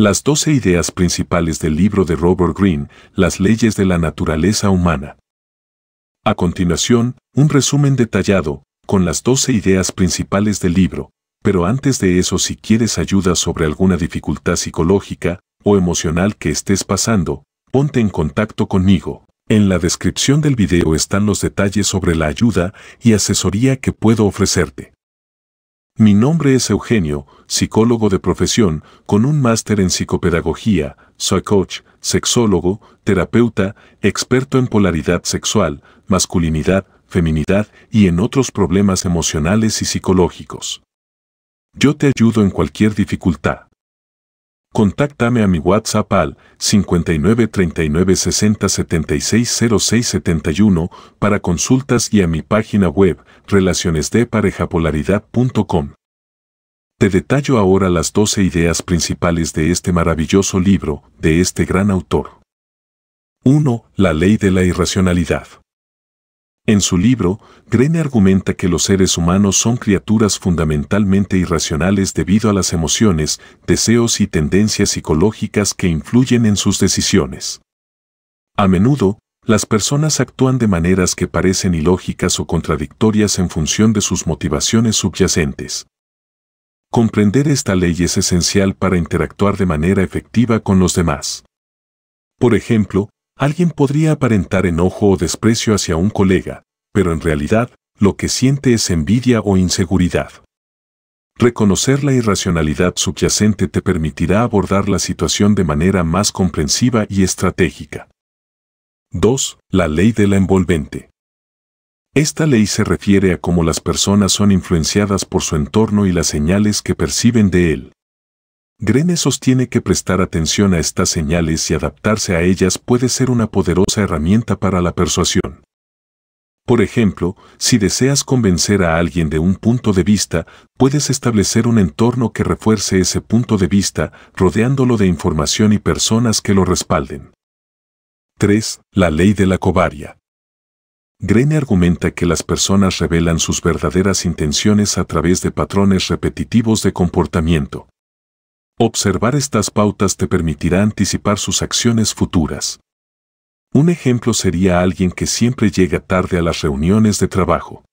Las 12 ideas principales del libro de Robert Greene, Las leyes de la naturaleza humana. A continuación, un resumen detallado, con las 12 ideas principales del libro, pero antes de eso, si quieres ayuda sobre alguna dificultad psicológica o emocional que estés pasando, ponte en contacto conmigo. En la descripción del video están los detalles sobre la ayuda y asesoría que puedo ofrecerte. Mi nombre es Eugenio, psicólogo de profesión, con un máster en psicopedagogía, soy coach, sexólogo, terapeuta, experto en polaridad sexual, masculinidad, feminidad y en otros problemas emocionales y psicológicos. Yo te ayudo en cualquier dificultad. Contáctame a mi WhatsApp al 593960760671 para consultas y a mi página web relacionesdeparejapolaridad.com. Te detallo ahora las 12 ideas principales de este maravilloso libro, de este gran autor. 1. La ley de la irracionalidad. En su libro, Greene argumenta que los seres humanos son criaturas fundamentalmente irracionales debido a las emociones, deseos y tendencias psicológicas que influyen en sus decisiones. A menudo, las personas actúan de maneras que parecen ilógicas o contradictorias en función de sus motivaciones subyacentes. Comprender esta ley es esencial para interactuar de manera efectiva con los demás. Por ejemplo, alguien podría aparentar enojo o desprecio hacia un colega, pero en realidad, lo que siente es envidia o inseguridad. Reconocer la irracionalidad subyacente te permitirá abordar la situación de manera más comprensiva y estratégica. 2. La ley de la envolvente. Esta ley se refiere a cómo las personas son influenciadas por su entorno y las señales que perciben de él. Greene sostiene que prestar atención a estas señales y adaptarse a ellas puede ser una poderosa herramienta para la persuasión. Por ejemplo, si deseas convencer a alguien de un punto de vista, puedes establecer un entorno que refuerce ese punto de vista, rodeándolo de información y personas que lo respalden. 3. La ley de la cobardía. Greene argumenta que las personas revelan sus verdaderas intenciones a través de patrones repetitivos de comportamiento. Observar estas pautas te permitirá anticipar sus acciones futuras. Un ejemplo sería alguien que siempre llega tarde a las reuniones de trabajo.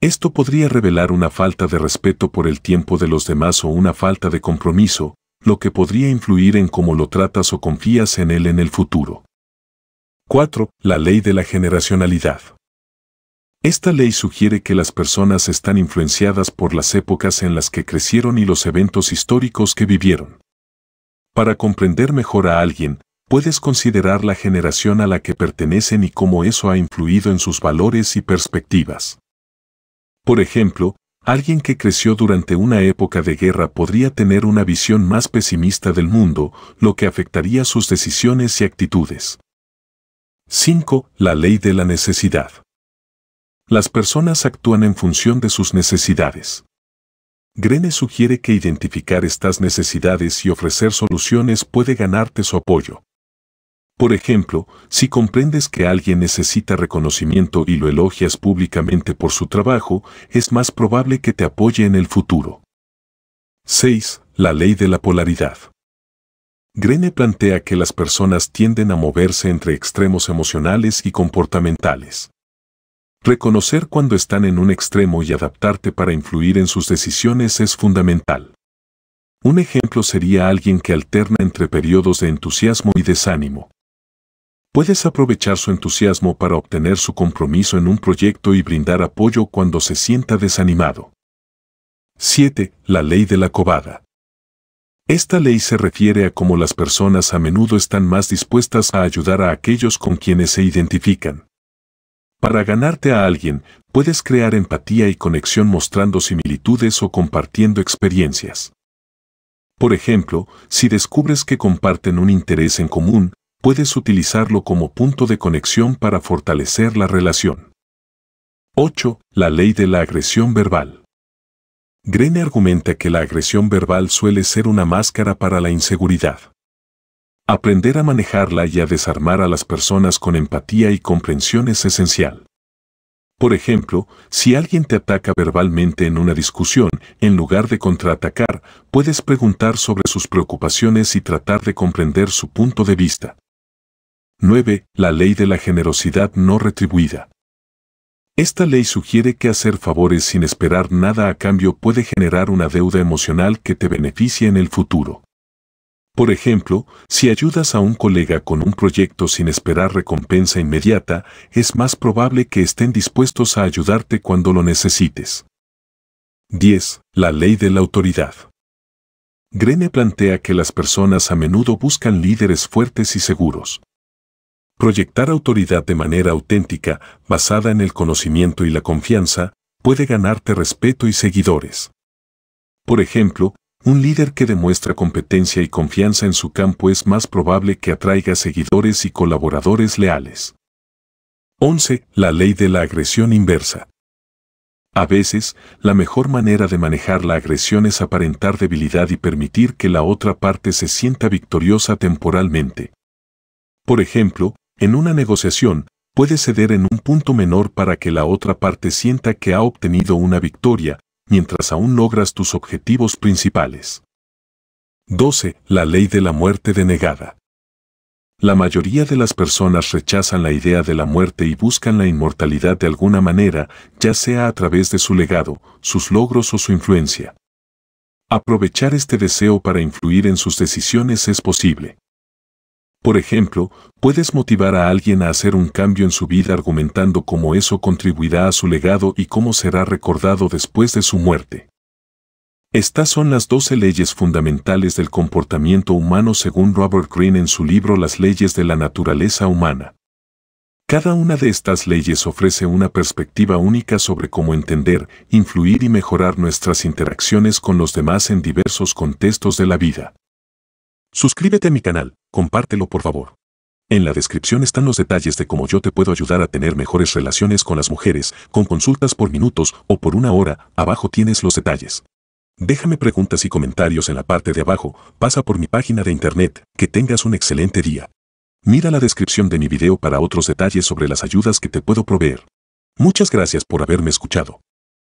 Esto podría revelar una falta de respeto por el tiempo de los demás o una falta de compromiso, lo que podría influir en cómo lo tratas o confías en él en el futuro. 4. La ley de la generacionalidad. Esta ley sugiere que las personas están influenciadas por las épocas en las que crecieron y los eventos históricos que vivieron. Para comprender mejor a alguien, puedes considerar la generación a la que pertenecen y cómo eso ha influido en sus valores y perspectivas. Por ejemplo, alguien que creció durante una época de guerra podría tener una visión más pesimista del mundo, lo que afectaría sus decisiones y actitudes. 5. La ley de la necesidad. Las personas actúan en función de sus necesidades. Greene sugiere que identificar estas necesidades y ofrecer soluciones puede ganarte su apoyo. Por ejemplo, si comprendes que alguien necesita reconocimiento y lo elogias públicamente por su trabajo, es más probable que te apoye en el futuro. 6. La ley de la polaridad. Greene plantea que las personas tienden a moverse entre extremos emocionales y comportamentales. Reconocer cuando están en un extremo y adaptarte para influir en sus decisiones es fundamental. Un ejemplo sería alguien que alterna entre periodos de entusiasmo y desánimo. Puedes aprovechar su entusiasmo para obtener su compromiso en un proyecto y brindar apoyo cuando se sienta desanimado. 7. La ley de la cobardía. Esta ley se refiere a cómo las personas a menudo están más dispuestas a ayudar a aquellos con quienes se identifican. Para ganarte a alguien, puedes crear empatía y conexión mostrando similitudes o compartiendo experiencias. Por ejemplo, si descubres que comparten un interés en común, puedes utilizarlo como punto de conexión para fortalecer la relación. 8. La ley de la agresión verbal. Greene argumenta que la agresión verbal suele ser una máscara para la inseguridad. Aprender a manejarla y a desarmar a las personas con empatía y comprensión es esencial. Por ejemplo, si alguien te ataca verbalmente en una discusión, en lugar de contraatacar, puedes preguntar sobre sus preocupaciones y tratar de comprender su punto de vista. 9. La ley de la generosidad no retribuida. Esta ley sugiere que hacer favores sin esperar nada a cambio puede generar una deuda emocional que te beneficie en el futuro. Por ejemplo, si ayudas a un colega con un proyecto sin esperar recompensa inmediata, es más probable que estén dispuestos a ayudarte cuando lo necesites. 10. La ley de la autoridad. Greene plantea que las personas a menudo buscan líderes fuertes y seguros. Proyectar autoridad de manera auténtica, basada en el conocimiento y la confianza, puede ganarte respeto y seguidores. Por ejemplo, un líder que demuestra competencia y confianza en su campo es más probable que atraiga seguidores y colaboradores leales. 11. La ley de la agresión inversa. A veces, la mejor manera de manejar la agresión es aparentar debilidad y permitir que la otra parte se sienta victoriosa temporalmente. Por ejemplo, en una negociación, puede ceder en un punto menor para que la otra parte sienta que ha obtenido una victoria, mientras aún logras tus objetivos principales. 12. La ley de la muerte denegada. La mayoría de las personas rechazan la idea de la muerte y buscan la inmortalidad de alguna manera, ya sea a través de su legado, sus logros o su influencia. Aprovechar este deseo para influir en sus decisiones es posible. Por ejemplo, puedes motivar a alguien a hacer un cambio en su vida argumentando cómo eso contribuirá a su legado y cómo será recordado después de su muerte. Estas son las 12 leyes fundamentales del comportamiento humano según Robert Greene en su libro Las Leyes de la Naturaleza Humana. Cada una de estas leyes ofrece una perspectiva única sobre cómo entender, influir y mejorar nuestras interacciones con los demás en diversos contextos de la vida. Suscríbete a mi canal, compártelo por favor. En la descripción están los detalles de cómo yo te puedo ayudar a tener mejores relaciones con las mujeres, con consultas por minutos o por una hora, abajo tienes los detalles. Déjame preguntas y comentarios en la parte de abajo, pasa por mi página de internet, que tengas un excelente día. Mira la descripción de mi video para otros detalles sobre las ayudas que te puedo proveer. Muchas gracias por haberme escuchado.